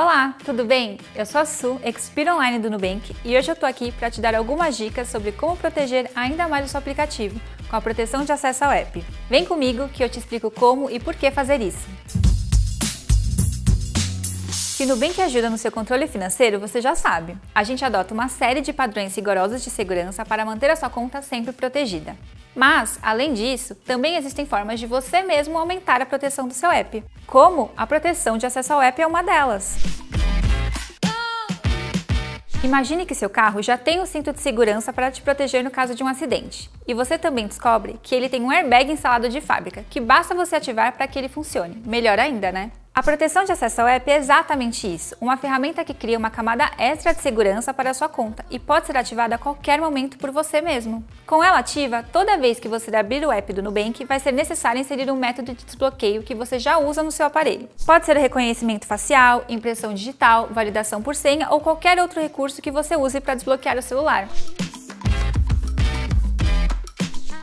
Olá, tudo bem? Eu sou a Su, expert online do Nubank, e hoje eu tô aqui para te dar algumas dicas sobre como proteger ainda mais o seu aplicativo com a proteção de acesso ao app. Vem comigo que eu te explico como e por que fazer isso. Se Nubank ajuda no seu controle financeiro, você já sabe. A gente adota uma série de padrões rigorosos de segurança para manter a sua conta sempre protegida. Mas, além disso, também existem formas de você mesmo aumentar a proteção do seu app. Como a proteção de acesso ao app é uma delas. Imagine que seu carro já tem um cinto de segurança para te proteger no caso de um acidente. E você também descobre que ele tem um airbag instalado de fábrica, que basta você ativar para que ele funcione. Melhor ainda, né? A proteção de acesso ao app é exatamente isso, uma ferramenta que cria uma camada extra de segurança para a sua conta e pode ser ativada a qualquer momento por você mesmo. Com ela ativa, toda vez que você abrir o app do Nubank, vai ser necessário inserir um método de desbloqueio que você já usa no seu aparelho. Pode ser reconhecimento facial, impressão digital, validação por senha ou qualquer outro recurso que você use para desbloquear o celular.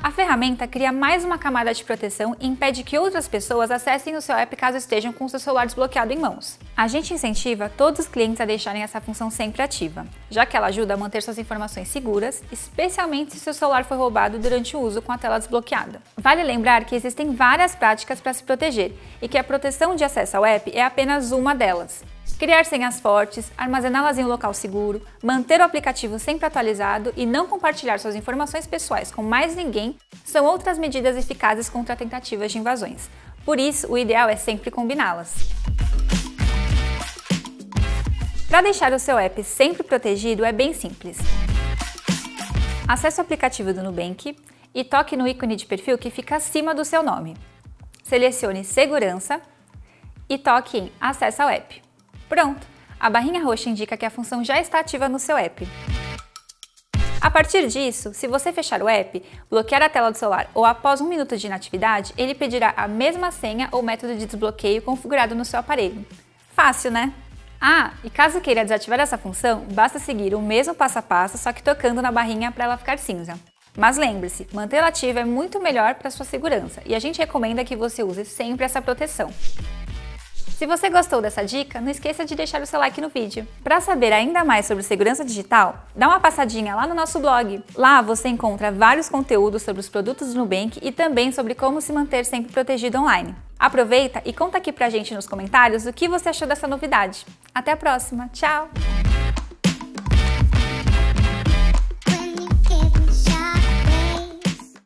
A ferramenta cria mais uma camada de proteção e impede que outras pessoas acessem o seu app caso estejam com o seu celular desbloqueado em mãos. A gente incentiva todos os clientes a deixarem essa função sempre ativa, já que ela ajuda a manter suas informações seguras, especialmente se seu celular foi roubado durante o uso com a tela desbloqueada. Vale lembrar que existem várias práticas para se proteger e que a proteção de acesso ao app é apenas uma delas. Criar senhas fortes, armazená-las em um local seguro, manter o aplicativo sempre atualizado e não compartilhar suas informações pessoais com mais ninguém são outras medidas eficazes contra tentativas de invasões. Por isso, o ideal é sempre combiná-las. Para deixar o seu app sempre protegido é bem simples. Acesse o aplicativo do Nubank e toque no ícone de perfil que fica acima do seu nome. Selecione Segurança e toque em Acesso ao app. Pronto! A barrinha roxa indica que a função já está ativa no seu app. A partir disso, se você fechar o app, bloquear a tela do celular ou após um minuto de inatividade, ele pedirá a mesma senha ou método de desbloqueio configurado no seu aparelho. Fácil, né? Ah, e caso queira desativar essa função, basta seguir o mesmo passo a passo, só que tocando na barrinha para ela ficar cinza. Mas lembre-se, mantê-la ativa é muito melhor para sua segurança e a gente recomenda que você use sempre essa proteção. Se você gostou dessa dica, não esqueça de deixar o seu like no vídeo. Para saber ainda mais sobre segurança digital, dá uma passadinha lá no nosso blog. Lá você encontra vários conteúdos sobre os produtos do Nubank e também sobre como se manter sempre protegido online. Aproveita e conta aqui pra gente nos comentários o que você achou dessa novidade. Até a próxima, tchau!